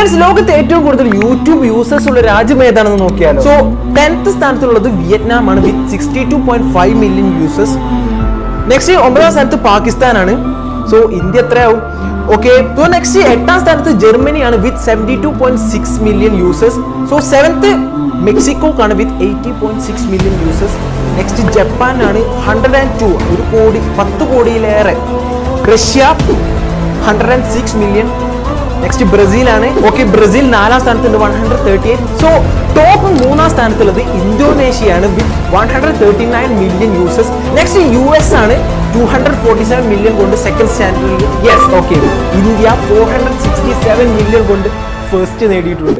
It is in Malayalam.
ഫ്രണ്ട്സ്, ലോകത്ത് ഏറ്റവും കൂടുതൽ യൂട്യൂബ് യൂസേഴ്സ് ഉള്ള രാജ്യം ഏതാണെന്ന് നോക്കിയാലോ? സോ 10th സ്ഥാനത്തുള്ളത് വിയറ്റ്നാം ആണ് വിത്ത് 62.5 മില്യൺ യൂസേഴ്സ്. നെക്സ്റ്റ് 9th സ്ഥാനത്ത് പാകിസ്ഥാനാണ്. സോ ഇന്ത്യ എത്രയാവും? ഓക്കെ, സോ നെക്സ്റ്റ് 8th സ്ഥാനത്ത് ജർമ്മനിയാണ് with 72.6 million users. So 7th മെക്സിക്കോക്കാണ് വിത്ത് 80.6 മില്യൺ യൂസേഴ്സ്. നെക്സ്റ്റ് ജപ്പാനാണ് 102, 1 കോടി, 10 കോടിയിലേറെ. Russia 106 million. നെക്സ്റ്റ് ബ്രസീലാണ്. ഓക്കെ, ബ്രസീൽ 4ാം സ്ഥാനത്തുണ്ട് 138. സോ ടോപ്പ് 3ാം സ്ഥാനത്തുള്ളത് ഇന്തോനേഷ്യയാണ് with 139 million users. Next US ആണ് 247 മില്യൺ കൊണ്ട് സെക്കൻഡ് സ്റ്റാൻഡേർഡിൽ. യെസ്, ഓക്കെ, ഇന്ത്യ 467 മില്യൺ കൊണ്ട് ഫസ്റ്റ് നേടിയിട്ടുണ്ട്.